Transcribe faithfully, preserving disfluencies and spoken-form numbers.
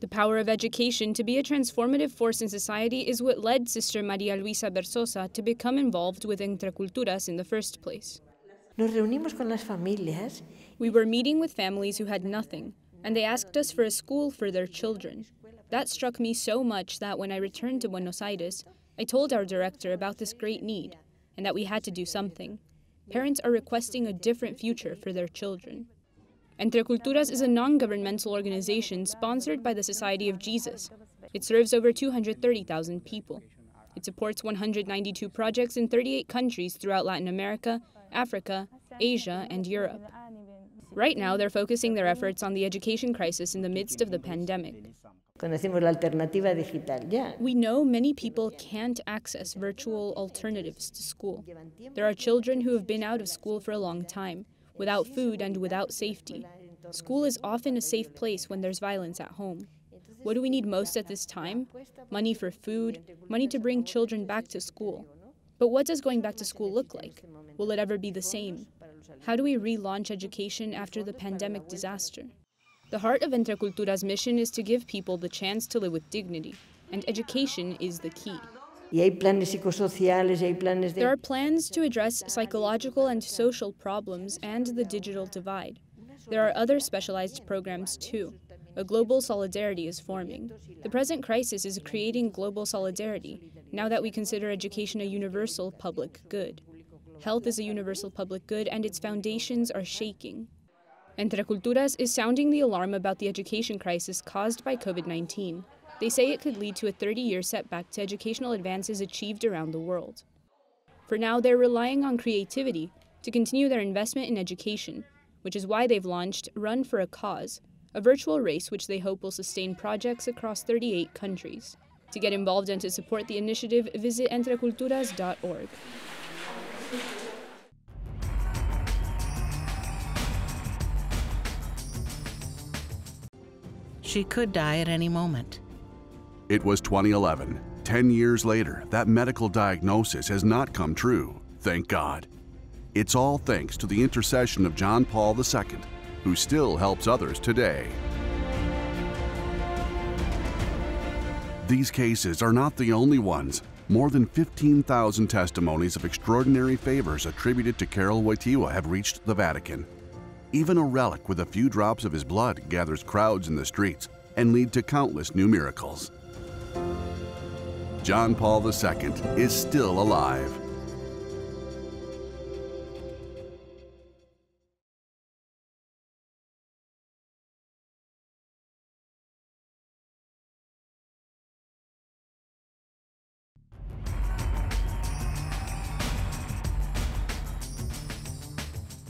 The power of education to be a transformative force in society is what led Sister Maria Luisa Berzosa to become involved with Entreculturas in the first place. We were meeting with families who had nothing, and they asked us for a school for their children. That struck me so much that when I returned to Buenos Aires, I told our director about this great need and that we had to do something. Parents are requesting a different future for their children. Entreculturas is a non-governmental organization sponsored by the Society of Jesus. It serves over two hundred thirty thousand people. It supports one hundred ninety-two projects in thirty-eight countries throughout Latin America, Africa, Asia, and Europe. Right now, they're focusing their efforts on the education crisis in the midst of the pandemic. We know many people can't access virtual alternatives to school. There are children who have been out of school for a long time, without food and without safety. School is often a safe place when there's violence at home. What do we need most at this time? Money for food, money to bring children back to school. But what does going back to school look like? Will it ever be the same? How do we relaunch education after the pandemic disaster? The heart of Entreculturas' mission is to give people the chance to live with dignity, and education is the key. There are plans to address psychological and social problems and the digital divide. There are other specialized programs too. A global solidarity is forming. The present crisis is creating global solidarity, now that we consider education a universal public good. Health is a universal public good, and its foundations are shaking. Entreculturas is sounding the alarm about the education crisis caused by COVID nineteen. They say it could lead to a thirty-year setback to educational advances achieved around the world. For now, they're relying on creativity to continue their investment in education, which is why they've launched Run for a Cause, a virtual race which they hope will sustain projects across thirty-eight countries. To get involved and to support the initiative, visit entreculturas dot org. She could die at any moment. It was twenty eleven. Ten years later, that medical diagnosis has not come true, thank God. It's all thanks to the intercession of John Paul the Second, who still helps others today. These cases are not the only ones. More than fifteen thousand testimonies of extraordinary favors attributed to Karol Wojtyła have reached the Vatican. Even a relic with a few drops of his blood gathers crowds in the streets and lead to countless new miracles. John Paul the Second is still alive.